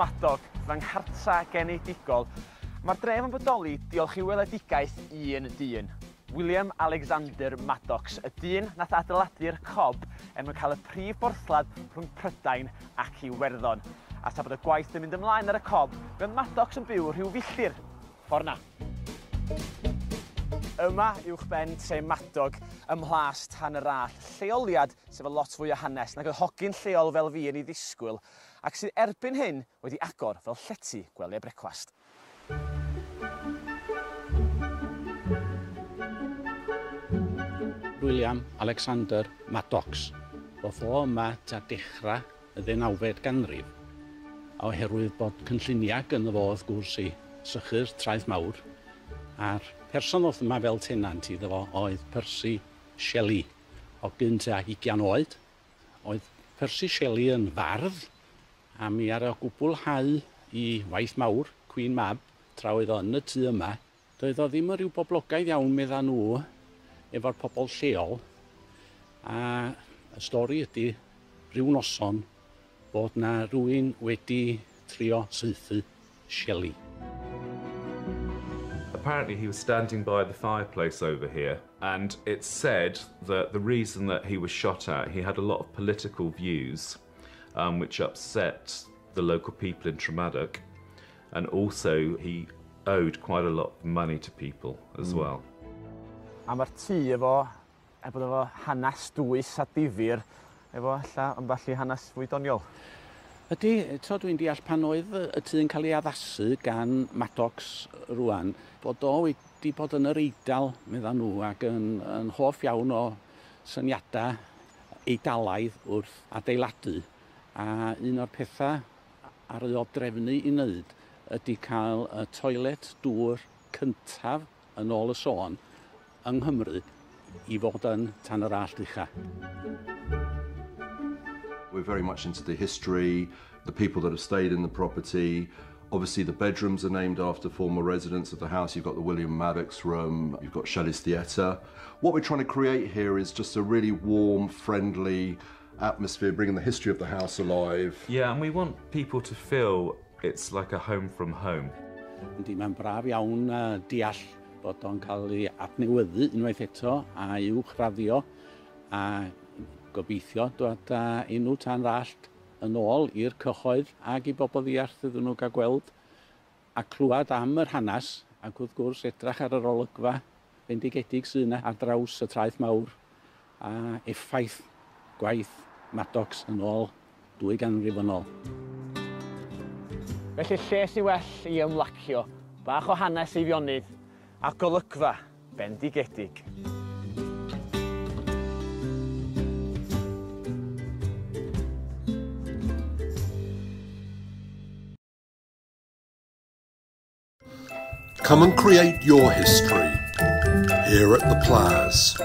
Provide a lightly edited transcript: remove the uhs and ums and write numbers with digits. Tremadog, Ddangharta Genedigol, mae'r dref yn bodoli diolch i weledigaeth un dyn, William Alexander Madocks, y dyn nath adeiladu'r cob yn cael y prif borthladd rhwng Prydain ac Iwerddon. A tra bod y gwaith yn mynd ymlaen ar y cob, fe Madocks yn byw rhyw filltir, ffordd na. Yma uwchben Tremadog ym Plas Tan-Yr-Allt, lleoliad sef y lot fwy o hanes nag oedd hogyn lleol fel fi yn ei ddisgwyl, ac sydd erbyn hyn wedi agor fel llety gwely brecwast. William Alexander Madocks roedd o yma tua dechrau y 19fed ganrif, a oherwydd bod cynlluniau gynno fo wrth gwrs i sychu'r traeth mawr, a'r person oedd yma fel tenant iddo fo oedd Percy Shelley, o gynt a 20 oed. Oedd Percy Shelley yn fardd, a mi ar y gwblhau i waith mawr, Queen Mab, tra oedd o yn y tŷ yma. Doedd o ddim yn rhyw boblogaidd iawn, medda nhw, efo'r pobl lleol, a y stori ydy rhyw noson bod na rhywun wedi trio saethu Shelley. Apparently he was standing by the fireplace over here, and it's said that the reason that he was shot at, he had a lot of political views which upset the local people in Tremadog, and also he owed quite a lot of money to people as well. A mae'r tŷ efo, bod efo hanes dwys a difyr, efo alla ambell i hanes fwy doniol. Ydy, eto dwi'n deall pan oedd y tŷ yn cael ei addasu gan Madocks rwan, bod o wedi bod yn yr Eidal, medda nhw, ac yn hoff iawn o syniadau Eidalaidd wrth adeiladu. A un o'r pethau ar ei drefnu i wneud ydy cael y toilet dŵr cyntaf yn ôl y sôn yng Nghymru i fod yn Tan-Yr-Allt ucha. We're very much into the history, the people that have stayed in the property. Obviously the bedrooms are named after former residents of the house. You've got the William Madocks room, you've got Shelley's Theatre. What we're trying to create here is just a really warm, friendly atmosphere, bringing the history of the house alive. Yeah, and we want people to feel it's like a home from home. Yndi, mae'n braf iawn deall bod o'n cael ei adnewyddu unwaith eto a uwchraddio a gobeithio dod â enw Tan-Yr-Allt yn ôl i'r cyhoedd ac i bobl ddiarth iddyn nhw gael gweld a clywed am yr hanes ac wrth gwrs edrych ar yr olygfa bendigedig sy'n ar draws y traeth mawr a effaith gwaith Madocks yn ôl 200 yn ôl. Felly lle sy'n well i ymlacio, bach o hanes ei fionydd ac olygfa bendigedig. Come and create your history here at the Plas.